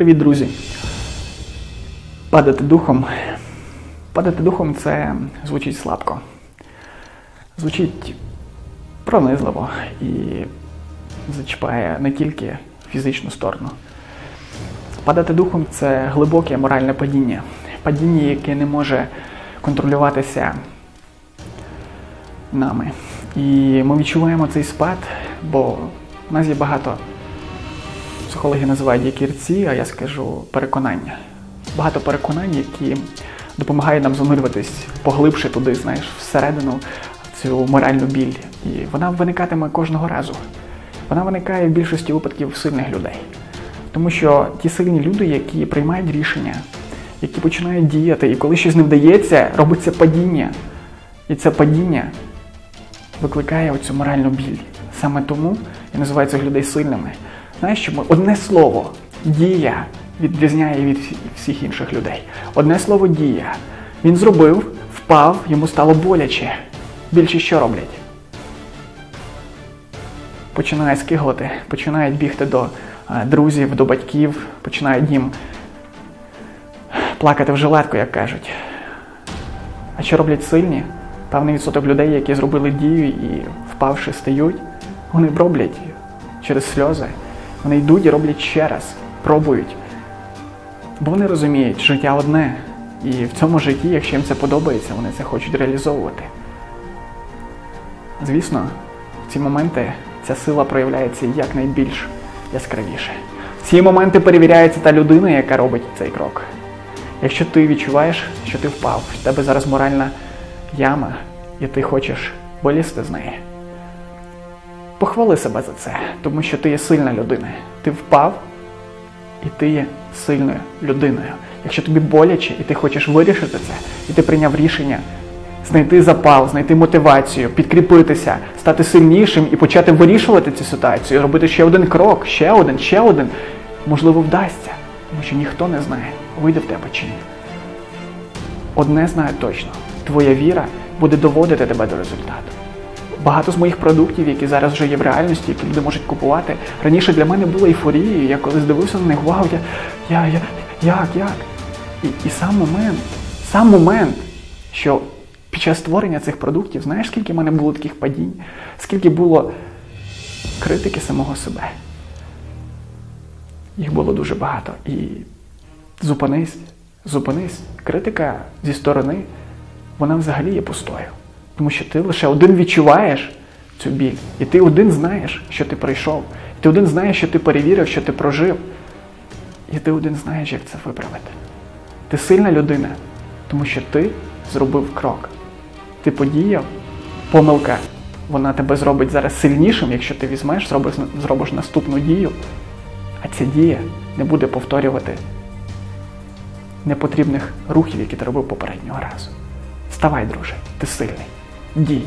Привіт, друзі! Падати духом це звучить слабко, звучить пронизливо і зачіпає не тільки фізичну сторону. Падати духом – це глибоке моральне падіння. Падіння, яке не може контролюватися нами. І ми відчуваємо цей спад, бо в нас є багато, психологи називають якірці, а я скажу переконання. Багато переконань, які допомагають нам занурюватись поглибше туди, знаєш, всередину цю моральну біль. І вона виникатиме кожного разу. Вона виникає в більшості випадків сильних людей. Тому що ті сильні люди, які приймають рішення, які починають діяти, і коли щось не вдається, робиться падіння. І це падіння викликає оцю моральну біль. Саме тому і називають цих людей сильними. Знаєш чому? Одне слово «дія» відрізняє від всіх інших людей. Одне слово «дія». Він зробив, впав, йому стало боляче. Більше що роблять? Починає скиглити, починають бігти до друзів, до батьків, починають їм плакати в жилетку, як кажуть. А що роблять сильні? Певний відсоток людей, які зробили дію і впавши стають, вони роблять через сльози. Вони йдуть і роблять ще раз, пробують. Бо вони розуміють, що життя одне. І в цьому житті, якщо їм це подобається, вони це хочуть реалізовувати. Звісно, в ці моменти ця сила проявляється якнайбільш яскравіше. В ці моменти перевіряється та людина, яка робить цей крок. Якщо ти відчуваєш, що ти впав, в тебе зараз моральна яма, і ти хочеш вилізти з неї, похвали себе за це, тому що ти є сильна людина. Ти впав, і ти є сильною людиною. Якщо тобі боляче, і ти хочеш вирішити це, і ти прийняв рішення знайти запал, знайти мотивацію, підкріпитися, стати сильнішим і почати вирішувати цю ситуацію, робити ще один крок, ще один, можливо, вдасться, тому що ніхто не знає, вийде в тебе чи ні. Одне знаю точно, твоя віра буде доводити тебе до результату. Багато з моїх продуктів, які зараз вже є в реальності, які люди можуть купувати, раніше для мене була ейфорія, я колись дивився на них, вау, як? І сам момент, що під час створення цих продуктів, знаєш, скільки в мене було таких падінь, скільки було критики самого себе. Їх було дуже багато. І зупинись. Критика зі сторони, вона взагалі є пустою. Тому що ти лише один відчуваєш цю біль. І ти один знаєш, що ти пройшов. І ти один знаєш, що ти перевірив, що ти прожив. І ти один знаєш, як це виправити. Ти сильна людина, тому що ти зробив крок. Ти подіяв, помилка, вона тебе зробить зараз сильнішим, якщо ти візьмеш, зробиш наступну дію. А ця дія не буде повторювати непотрібних рухів, які ти робив попереднього разу. Вставай, друже, ти сильний. Дій.